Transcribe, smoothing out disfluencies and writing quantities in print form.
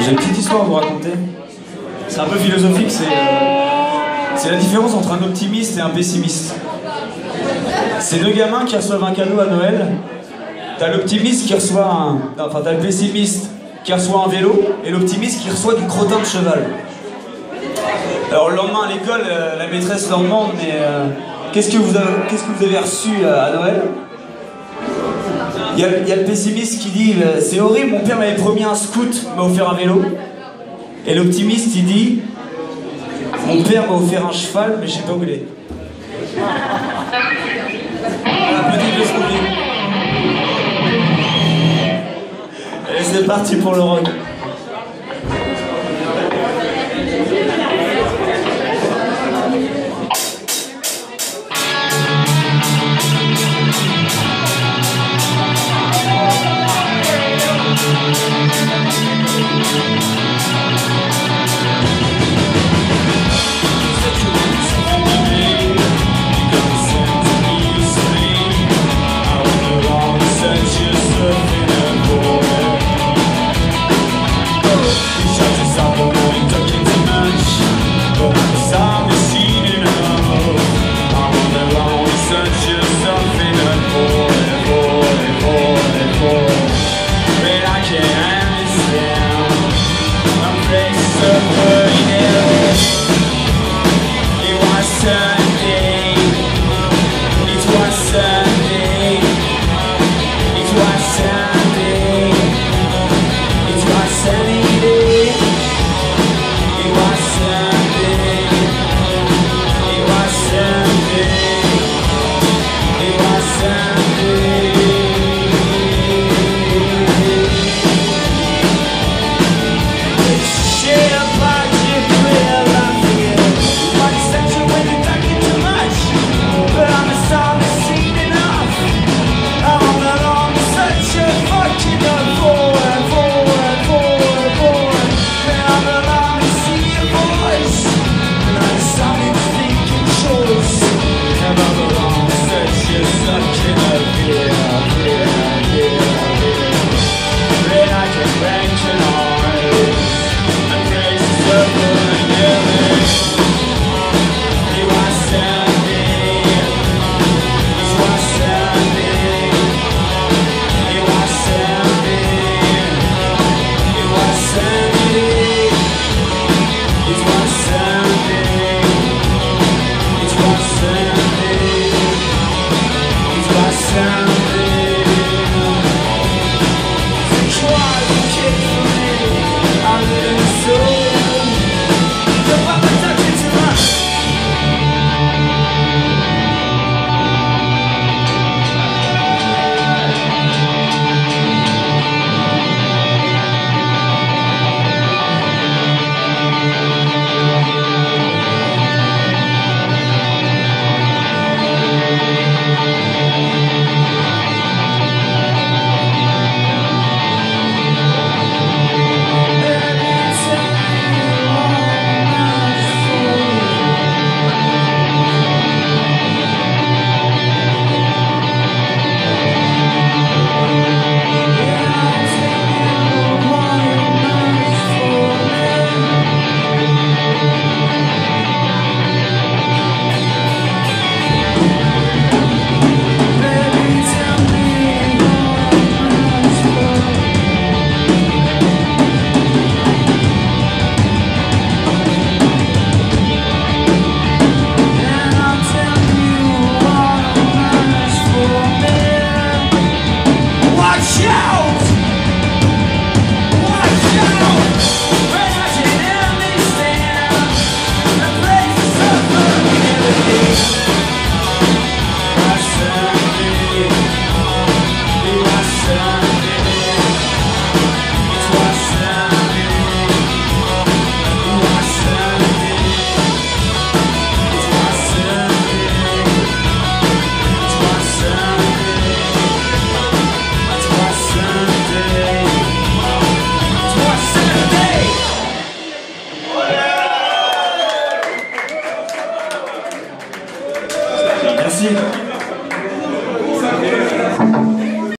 J'ai une petite histoire à vous raconter. C'est un peu philosophique, c'est la différence entre un optimiste et un pessimiste. C'est deux gamins qui reçoivent un cadeau à Noël. T'as l'optimiste qui reçoit un... Enfin, t'as le pessimiste qui reçoit un vélo et l'optimiste qui reçoit du crottin de cheval. Alors le lendemain à l'école, la maîtresse leur demande, mais qu'est-ce que vous avez reçu à Noël? Il y a le pessimiste qui dit « C'est horrible, mon père m'avait promis un scout, m'a offert un vélo. » Et l'optimiste, il dit « Mon père m'a offert un cheval, mais je sais pas où il est. » Et c'est parti pour le rock. Merci.